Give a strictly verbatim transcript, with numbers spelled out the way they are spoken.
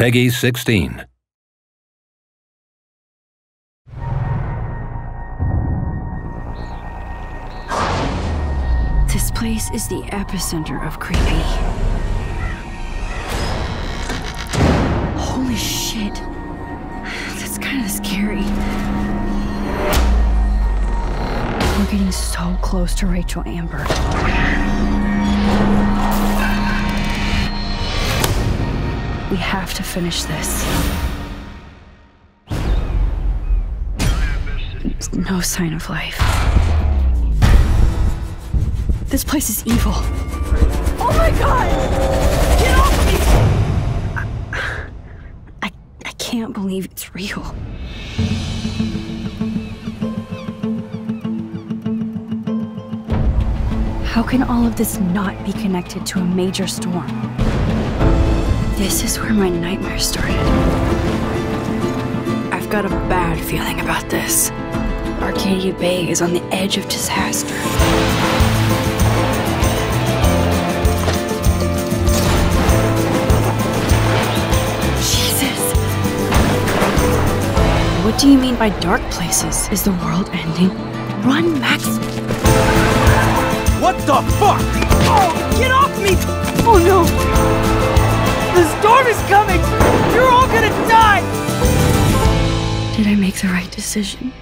Peggy sixteen. This place is the epicenter of creepy. Holy shit. That's kind of scary. We're getting so close to Rachel Amber. We have to finish this. There's no sign of life. This place is evil. Oh my God! Get off me! I, I, I can't believe it's real. How can all of this not be connected to a major storm? This is where my nightmare started. I've got a bad feeling about this. Arcadia Bay is on the edge of disaster. Jesus! What do you mean by dark places? Is the world ending? Run, Max! What the fuck? Oh, get off me! Oh no! The storm is coming! You're all gonna die! Did I make the right decision?